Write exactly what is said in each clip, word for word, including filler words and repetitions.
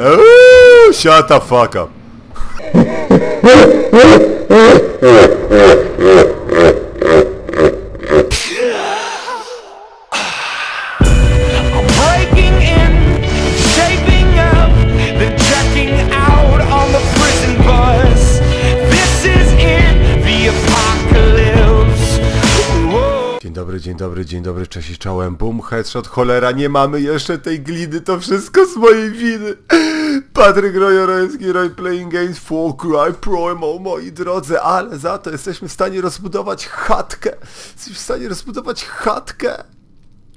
Uuuu, shut the fuck up. Dzień dobry, dzień dobry, cześć i czołem, bum, headshot, cholera, nie mamy jeszcze tej glidy, to wszystko z mojej winy. Patryk Rojewski, Roy Playing Games, Far Cry Primal, moi drodzy, ale za to jesteśmy w stanie rozbudować chatkę. Jesteśmy w stanie rozbudować chatkę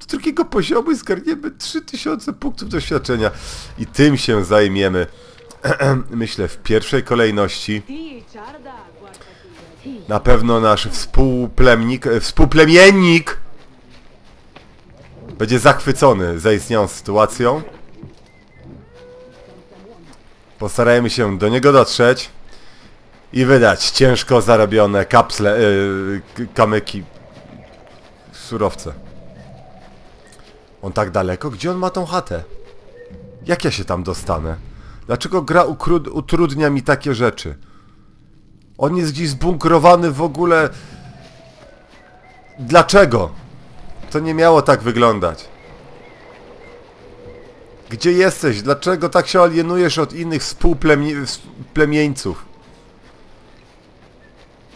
do drugiego poziomu i zgarniemy trzy tysiące punktów doświadczenia. I tym się zajmiemy, myślę, w pierwszej kolejności. Na pewno nasz współplemnik, współplemiennik będzie zachwycony zaistniałą sytuacją. Postarajmy się do niego dotrzeć i wydać ciężko zarobione kapsle, yy, kamyki, surowce. On tak daleko? Gdzie on ma tą chatę? Jak ja się tam dostanę? Dlaczego gra utrudnia mi takie rzeczy? On jest gdzieś zbunkrowany w ogóle. Dlaczego? To nie miało tak wyglądać. Gdzie jesteś? Dlaczego tak się alienujesz od innych współplemieńców?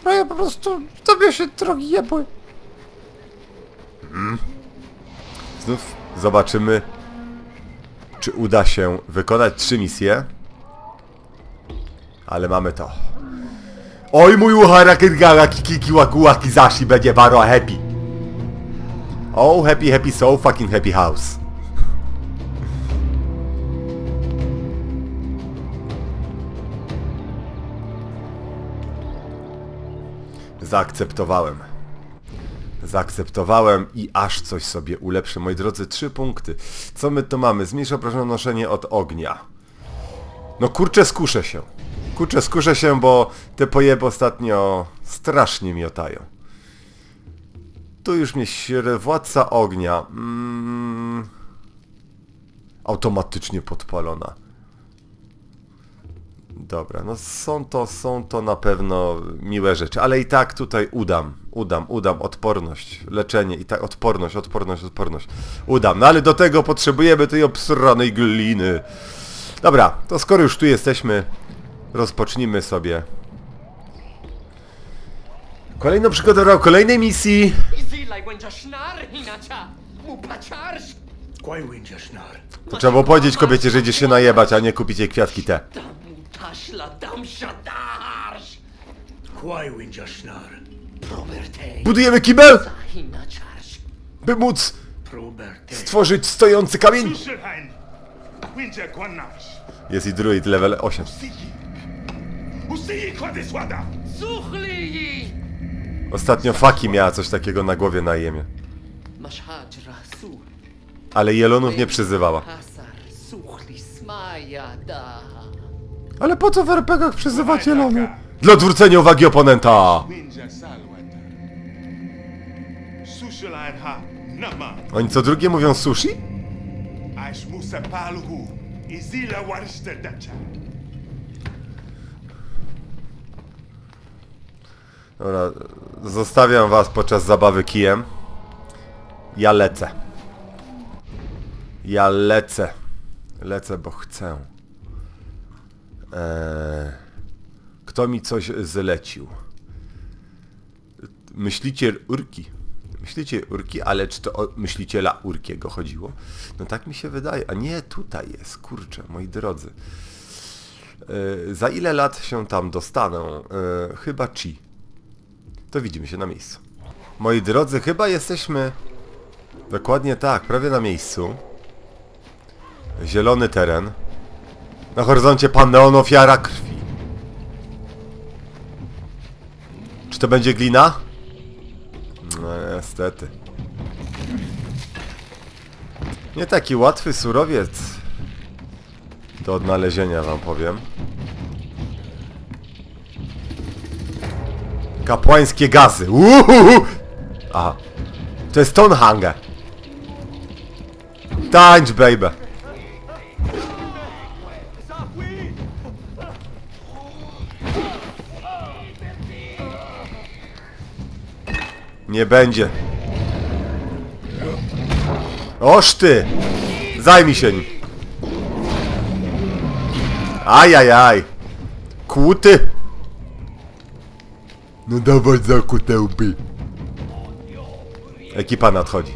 No ja po prostu... Tobie się drogi jebły. Hmm. Znów zobaczymy, czy uda się wykonać trzy misje. Ale mamy to. Oj mój uharakirgala kiki wakuaki zashi będzie waro happy. Oh happy happy so fucking happy house. Zaakceptowałem. Zaakceptowałem i aż coś sobie ulepszę. Moi drodzy, trzy punkty. Co my to mamy? Zmniejsza obrażone noszenie od ognia. No kurczę, skuszę się. Kurczę, skuszę się, bo te pojeby ostatnio strasznie miotają. Tu już mnie śre... Władca ognia. Mm. Automatycznie podpalona. Dobra, no są to, są to na pewno miłe rzeczy, ale i tak tutaj udam, udam, udam, odporność, leczenie, i tak odporność, odporność, odporność. Udam, no ale do tego potrzebujemy tej obsranej gliny. Dobra, to skoro już tu jesteśmy... Rozpocznijmy sobie kolejną przygodę, kolejnej misji. To trzeba było powiedzieć kobiecie, że idzie się najebać, a nie kupić jej kwiatki te. Budujemy kibel, by móc stworzyć stojący kamień. Jest i druid level osiem. Ostatnio Faki miała coś takiego na głowie na jemie. Ale jelonów nie przyzywała. Ale po co w er pe gie-ach przyzywać jelonów? Dla odwrócenia uwagi oponenta! Oni co drugie mówią sushi? Dobra, zostawiam was podczas zabawy kijem. Ja lecę. Ja lecę. Lecę, bo chcę. Eee, kto mi coś zlecił? Myśliciel Urki. Myśliciel Urki, ale czy to o myśliciela Urkiego chodziło? No tak mi się wydaje. A nie, tutaj jest, kurczę, moi drodzy. Eee, za ile lat się tam dostanę? Eee, chyba chi. To widzimy się na miejscu. Moi drodzy, chyba jesteśmy... Dokładnie tak, prawie na miejscu. Zielony teren. Na horyzoncie Panneon, ofiara krwi. Czy to będzie glina? No niestety. Nie taki łatwy surowiec do odnalezienia, wam powiem. Kapłańskie gazy. Uhuhu. Aha. To jest Stonehanger. Tańcz, baby. Nie będzie. Oż ty! Zajmij się nim. Ajajaj. Kłuty. No dawaj zakute łby. Ekipa nadchodzi.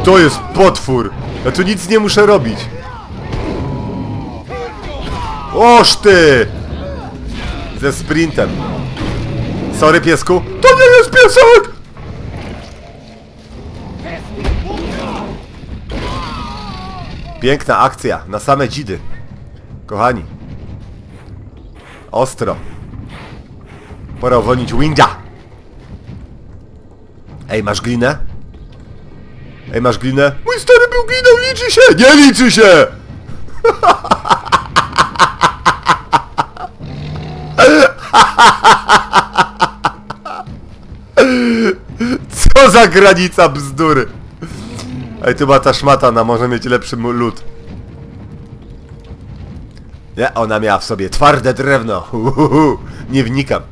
I to jest potwór. Ja tu nic nie muszę robić. Oż ty! Ze sprintem. Sorry, piesku. To nie jest piesek! Piękna akcja. Na same dzidy. Kochani. Ostro. Pora uwolnić Winda. Ej, masz glinę? Ej, masz glinę? Mój stary był gliną, liczy się! Nie liczy się! Co za granica bzdury! Ej, tu była ta szmatana, może mieć lepszy lód. Nie, ona miała w sobie twarde drewno. Uhuhu, nie wnikam.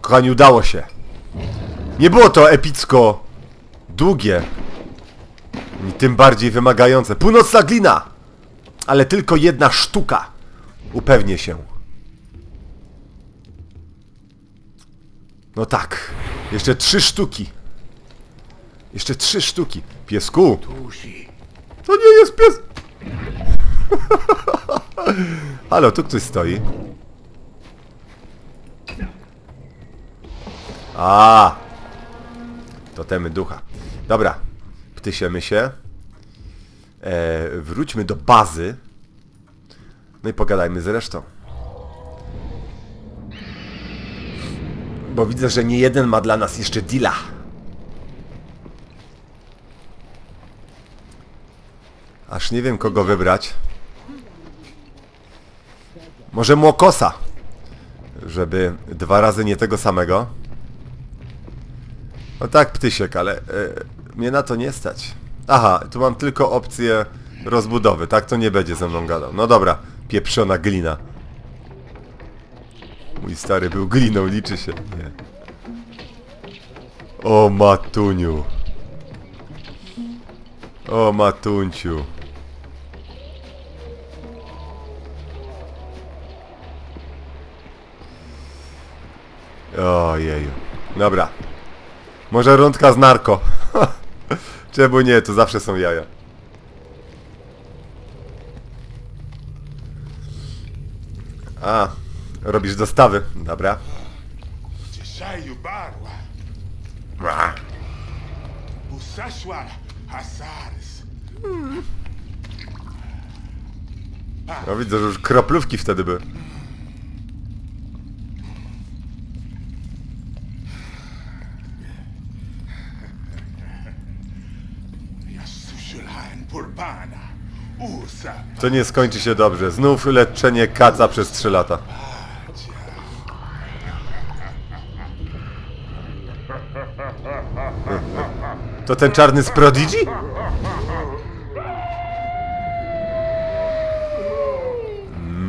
Kochani, udało się. Nie było to epicko długie. I tym bardziej wymagające. Północna glina! Ale tylko jedna sztuka. Upewnię się. No tak. Jeszcze trzy sztuki. Jeszcze trzy sztuki. Piesku! To nie jest pies... Halo, tu ktoś stoi. A, totemy ducha. Dobra. Ptysiemy się. E, wróćmy do bazy. No i pogadajmy z resztą. Bo widzę, że nie jeden ma dla nas jeszcze deala. Aż nie wiem, kogo wybrać. Może Młokosa. Żeby dwa razy nie tego samego. No tak, Ptysiek, ale... E, mnie na to nie stać. Aha, tu mam tylko opcję rozbudowy, tak? To nie będzie ze mną gadał. No dobra, pieprzona glina. Mój stary był gliną, liczy się. Nie. O matuniu. O matunciu. Ojeju. Dobra. Może rundka z narko. Czemu nie? To zawsze są jaja. A, robisz dostawy. Dobra. Hmm. No widzę, że już kroplówki wtedy były. To nie skończy się dobrze. Znów leczenie kaca przez trzy lata. To ten czarny z Prodigy?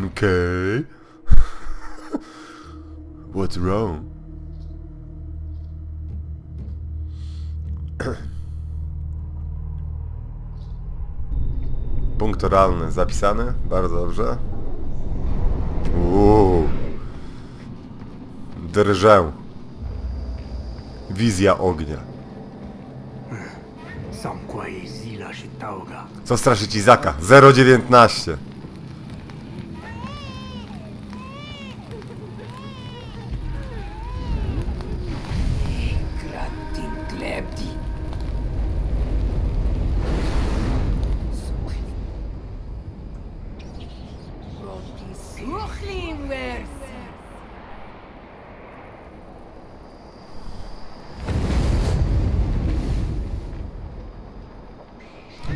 Okej. What's wrong? Punkt oralny zapisany, bardzo dobrze. Uuu. Drżę. Wizja ognia. Co straszy ci Zaka? zero dziewiętnaście.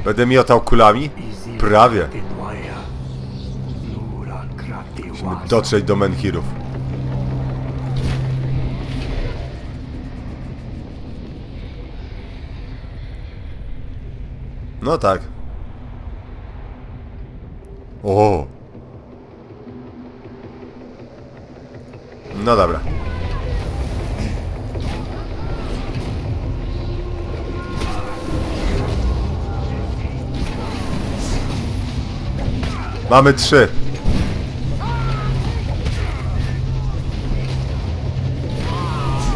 Będę miotał kulami? Prawie. Musimy dotrzeć do menhirów. No tak. O. No dobra. Mamy trzy.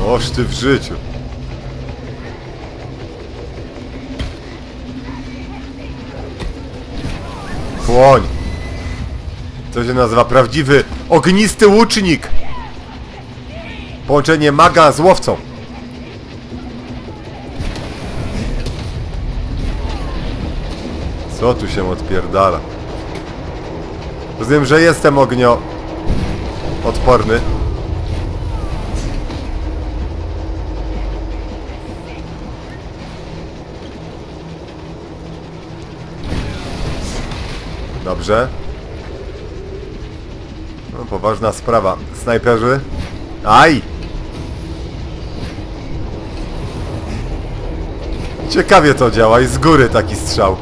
Oż ty w życiu. Płoń. To się nazywa prawdziwy ognisty łucznik. Połączenie maga z łowcą. Co tu się odpierdala? Rozumiem, że jestem ognio... odporny. Dobrze. No, poważna sprawa. Snajperzy. Aj! Ciekawie to działa i z góry taki strzał.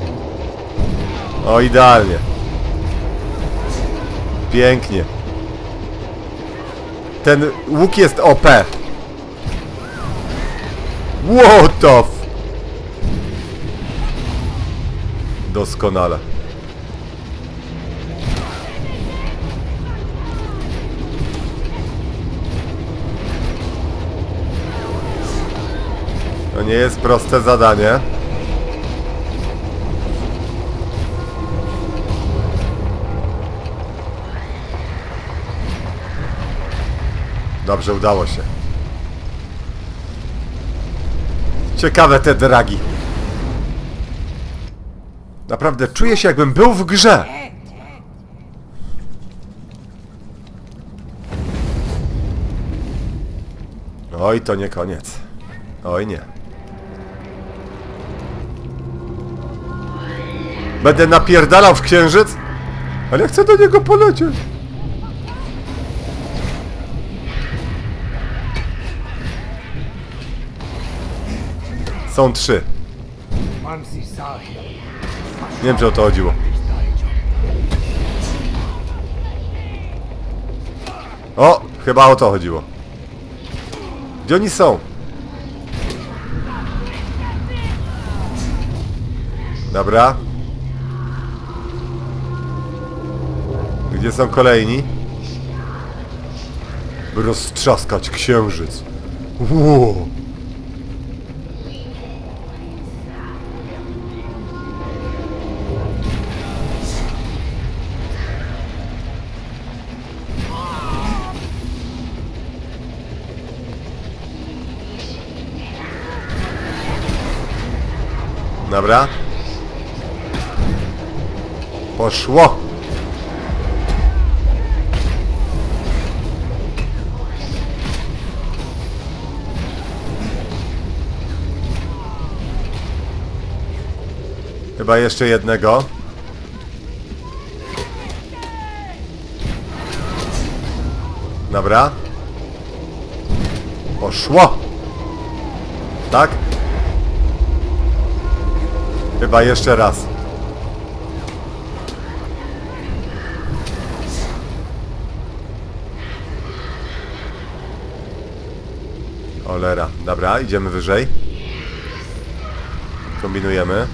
O, idealnie. Pięknie. Ten łuk jest O P. What the f... Doskonale. To nie jest proste zadanie. Dobrze, udało się. Ciekawe te dragi. Naprawdę czuję się, jakbym był w grze. Oj, to nie koniec. Oj, nie. Będę napierdalał w księżyc? Ale ja chcę do niego polecieć. Są trzy. Nie wiem, czy o to chodziło. O! Chyba o to chodziło. Gdzie oni są? Dobra. Gdzie są kolejni? By roztrzaskać księżyc. Wow. Dobra. Poszło. Chyba jeszcze jednego. Dobra. Poszło. Tak? Chyba jeszcze raz. Cholera. Dobra, idziemy wyżej. Kombinujemy.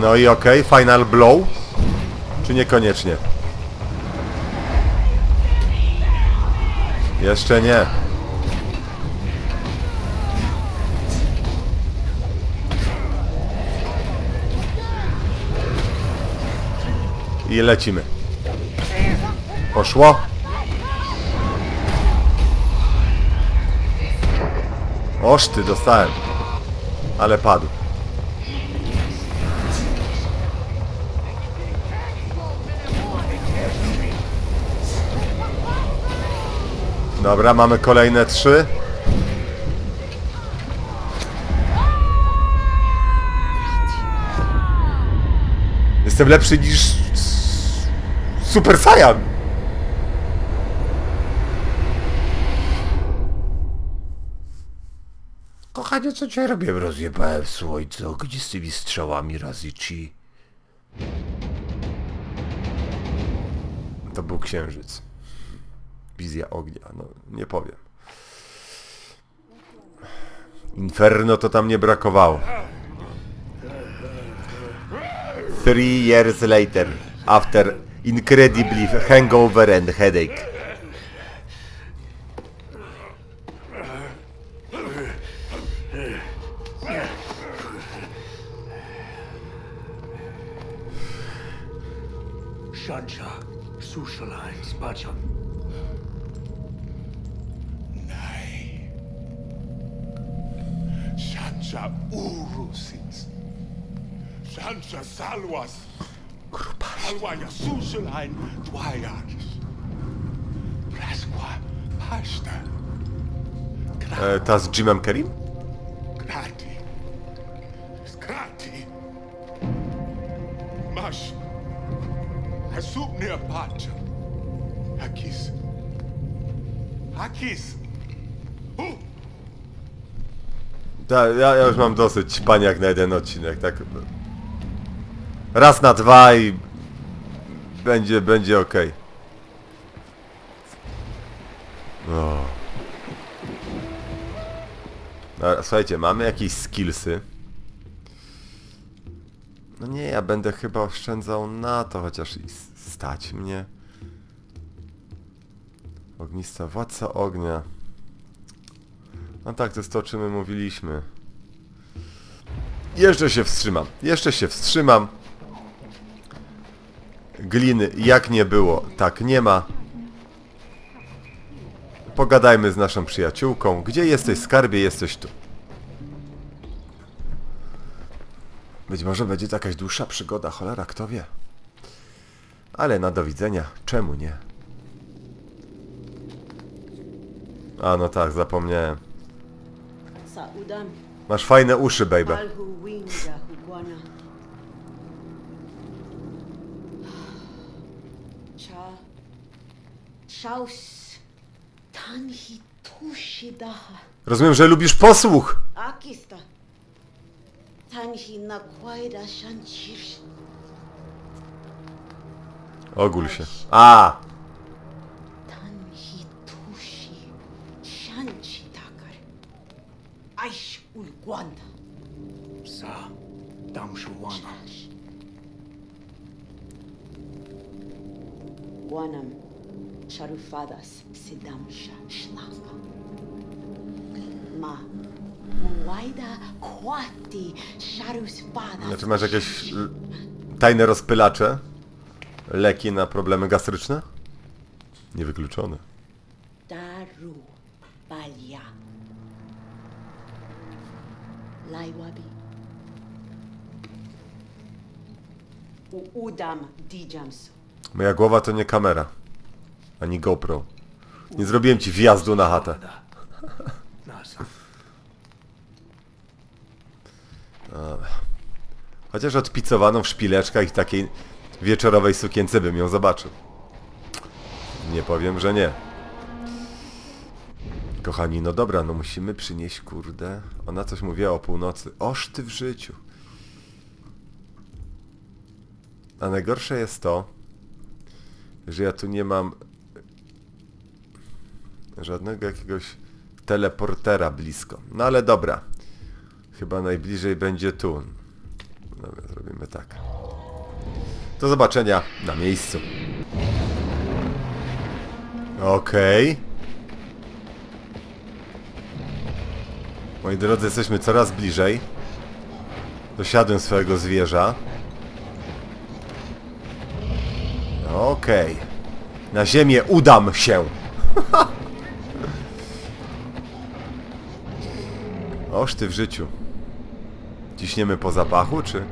No i okej, okay, final blow? Czy niekoniecznie? Jeszcze nie. I lecimy. Poszło. Oż ty, dostałem. Ale padł. Dobra, mamy kolejne trzy. Jestem lepszy niż... Super Saiyan! Kochanie, co cię robię? Rozjebałem w słońcu. Gdzie z tymi strzałami Razici? To był księżyc. Wizja ognia, no nie powiem. Inferno to tam nie brakowało. Three years later, after incredibly hangover and headache. Shancha, socialize, zbaczam. Nein. Shancha urusins. Shancha salwas. Alwaja suszelain dwajakiś. Praskła paszta. E, ta z Jimem Kerim? Krati. Skrati. Masz. Asupnia patrz. Hakis. Hakis. U! Da, ja, ja już mam dosyć paniak na jeden odcinek, tak? Raz na dwa i... Będzie, będzie okej. Okay. Słuchajcie, mamy jakieś skillsy. No nie, ja będę chyba oszczędzał na to, chociaż i stać mnie. Ognista, władca ognia. No tak, to jest to, o czym my mówiliśmy. Jeszcze się wstrzymam, jeszcze się wstrzymam. Gliny jak nie było, tak nie ma. Pogadajmy z naszą przyjaciółką. Gdzie jesteś, skarbie? Jesteś tu. Być może będzie to jakaś dłuższa przygoda, cholera, kto wie. Ale na do widzenia, czemu nie? A no tak, zapomniałem. Masz fajne uszy, baby. Rozumiem, że lubisz posłuch. Ogól się. A! Szarufadas psidamsza szlaka. Ma muwajda kwati szarufadas. Znaczy masz jakieś tajne rozpylacze? Leki na problemy gastryczne? Niewykluczone. Daru balia. Lajwabi. Udam dijams. Moja głowa to nie kamera. Ani GoPro. Nie zrobiłem ci wjazdu na chatę. Chociaż odpicowaną w szpileczkach i w takiej wieczorowej sukience bym ją zobaczył. Nie powiem, że nie. Kochani, no dobra, no musimy przynieść, kurde. Ona coś mówiła o północy. Oż ty w życiu. A najgorsze jest to, że ja tu nie mam... żadnego jakiegoś teleportera blisko. No ale dobra. Chyba najbliżej będzie tu. Dobra, zrobimy tak. Do zobaczenia na miejscu. Okej. Okay. Moi drodzy, jesteśmy coraz bliżej. Dosiadłem swojego zwierza. Okej. Okay. Na ziemię udam się. Oż ty w życiu. Ciśniemy po zapachu, czy?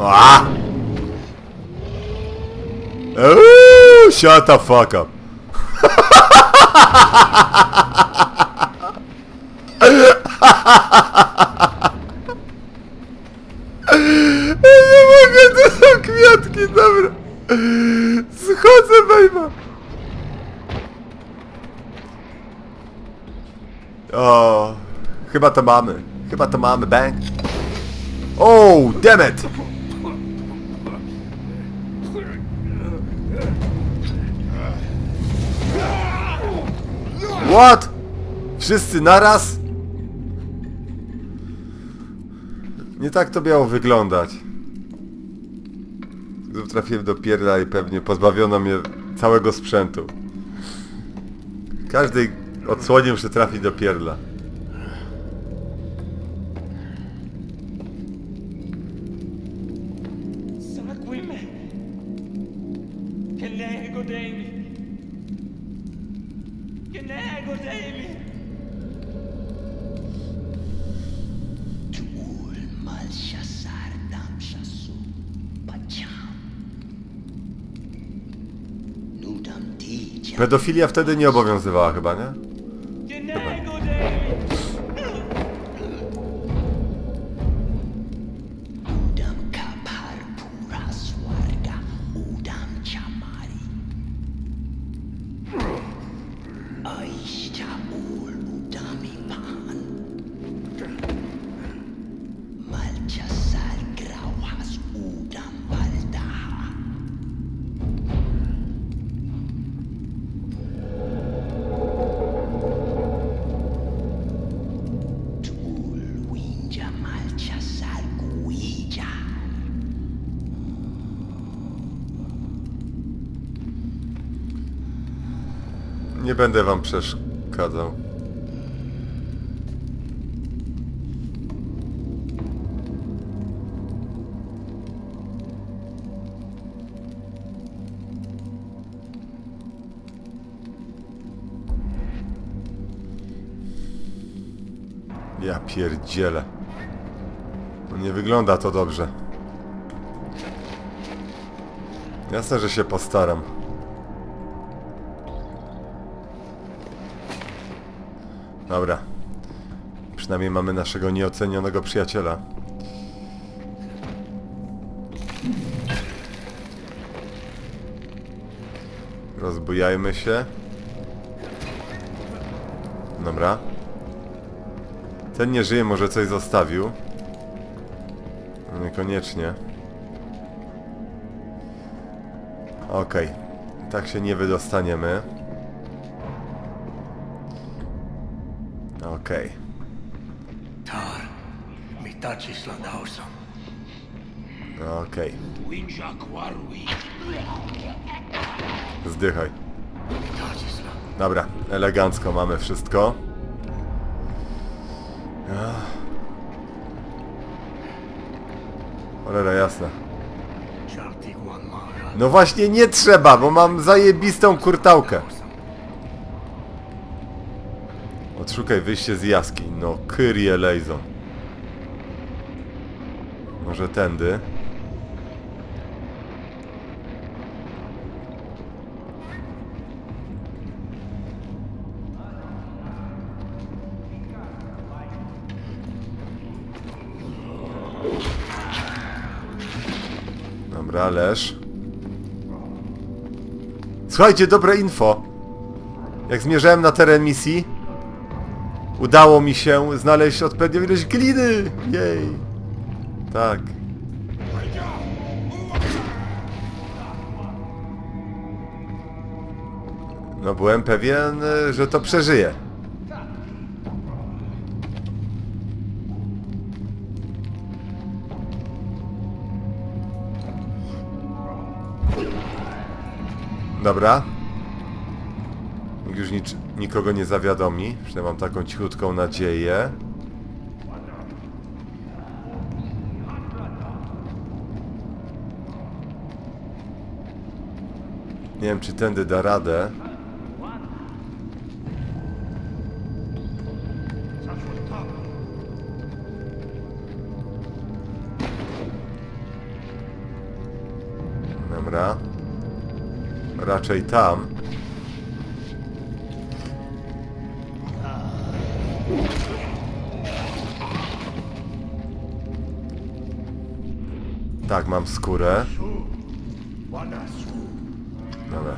Aaaa! Shut the fuck up. Ja nie mogę, to są kwiatki, dobra. Schodzę, bejma. O, chyba to mamy. Chyba to mamy, bang. Oh, damn it. What? Wszyscy naraz? Nie tak to miało wyglądać. Znów trafiłem do pierdla i pewnie pozbawiono mnie całego sprzętu. Każdy odsłonił się trafi do pierdla. Pedofilia wtedy nie obowiązywała chyba, nie? Chyba. Nie będę wam przeszkadzał. Ja pierdzielę. Nie wygląda to dobrze. Jasne, że się postaram. Dobra. Przynajmniej mamy naszego nieocenionego przyjaciela. Rozbujajmy się. Dobra. Ten nie żyje, może coś zostawił. Niekoniecznie. Okej. Tak się nie wydostaniemy. Okej. Tar, mi tacis landausom. Okej. Zdychaj. Dobra, elegancko mamy wszystko. Cholera jasna. No właśnie nie trzeba, bo mam zajebistą kurtałkę. Szukaj wyjście z jaskiń. No, Kyrie Lejzon. Może tędy? Dobra, leż. Słuchajcie, dobre info. Jak zmierzałem na teren misji, udało mi się znaleźć odpowiednią ilość gliny! Jej! Tak. No byłem pewien, że to przeżyję. Dobra. Już nic, nikogo nie zawiadomi. Przynajmniej mam taką cichutką nadzieję. Nie wiem, czy tędy da radę. Dobra. raczej tam. Tak, mam skórę. Dobra.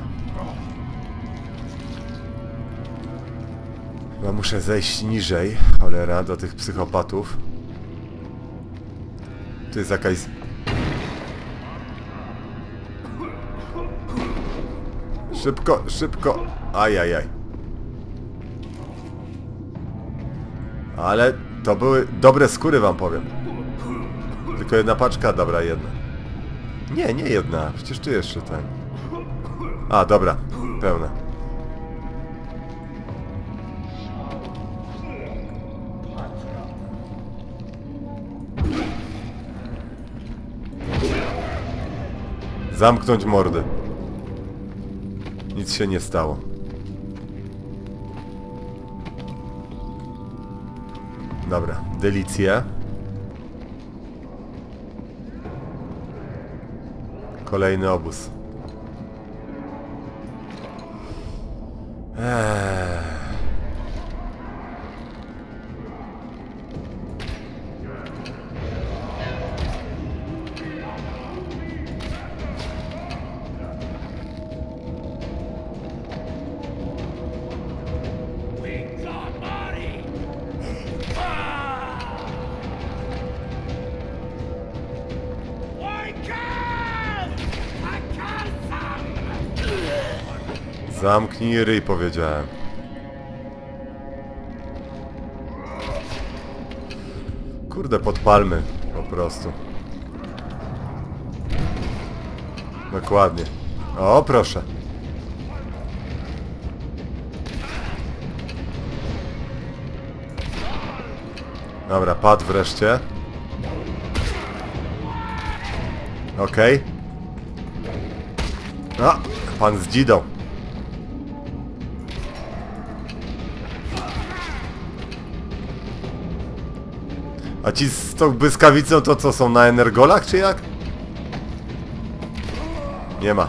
Chyba muszę zejść niżej, cholera, do tych psychopatów. Tu jest jakaś... Szybko, szybko! Ajajaj. Ale to były dobre skóry, wam powiem. Tylko jedna paczka, dobra, jedna. Nie, nie jedna, przecież tu jeszcze ten. A, dobra, pełna. Zamknąć mordę. Nic się nie stało. Dobra, delicja. Kolejny obóz. Eee. Zamknij ryj, powiedziałem. Kurde, podpalmy po prostu. Dokładnie. O, proszę. Dobra, padł wreszcie. Okej. A, pan z dzidą. A ci z tą błyskawicą to co, są na energolach czy jak? Nie ma.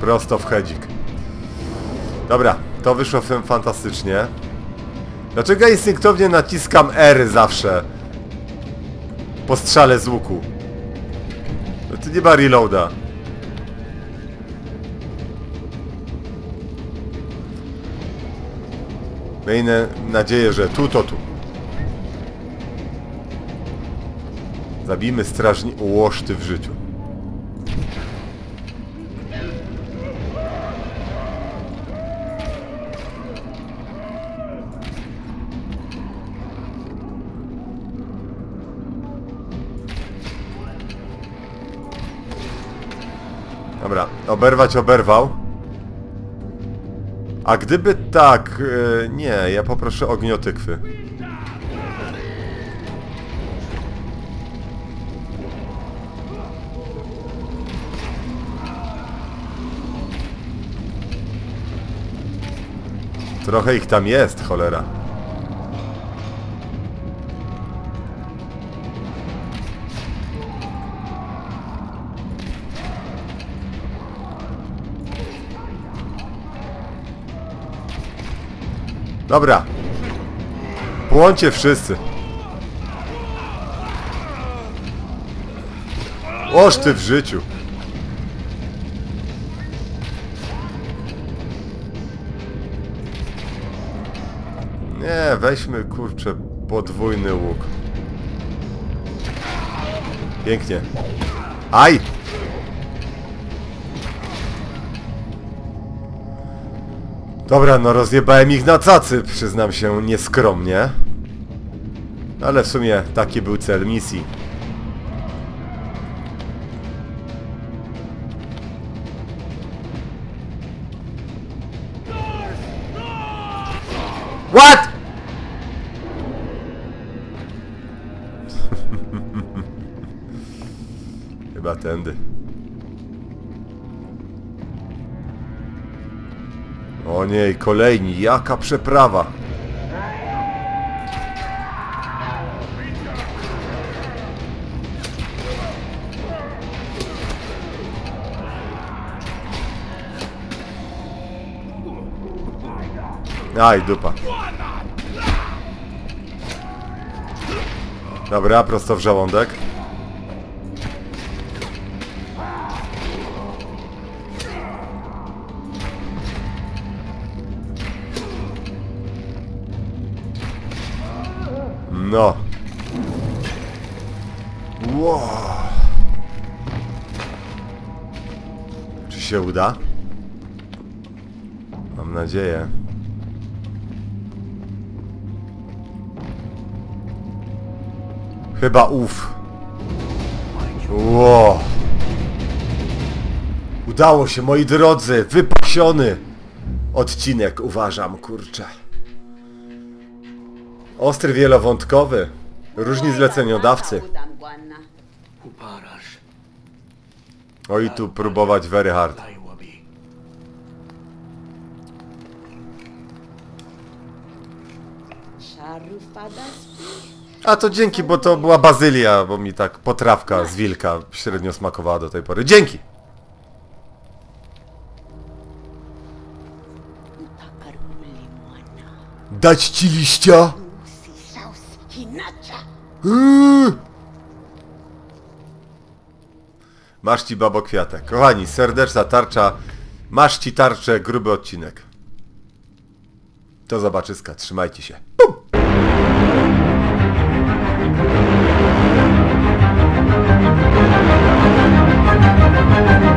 Prosto w hedzik. Dobra, to wyszło fantastycznie. Dlaczego instynktownie naciskam R zawsze? Po strzale z łuku. No to nie ma reloada. Miejmy nadzieję, że tu, to tu. Zabijmy strażnika, łoszty w życiu. Dobra, oberwać oberwał. A gdyby tak... Yy, nie, ja poproszę ogniotykwę. Trochę ich tam jest, cholera. Dobra. Płońcie wszyscy. Oż ty w życiu. Nie, weźmy kurczę podwójny łuk. Pięknie. Aj! Dobra, no rozjebałem ich na cacy, przyznam się nieskromnie. Ale w sumie taki był cel misji. What? Chyba tędy. O nie, kolejni, jaka przeprawa! Aj, dupa. Dobra, prosto w żołądek. No. Wow. Czy się uda? Mam nadzieję. Chyba ów. Wow. Udało się, moi drodzy. Wypasiony odcinek, uważam, kurczę. Ostry, wielowątkowy. Różni zleceniodawcy. O i tu próbować very hard. A to dzięki, bo to była bazylia, bo mi tak potrawka z wilka średnio smakowała do tej pory. Dzięki! Dać ci liścia? Yy. Masz ci, babo, kwiatek. Kochani, serdeczna tarcza. Masz ci tarczę, gruby odcinek. Do zobaczyska, trzymajcie się. Pum. We'll be right back.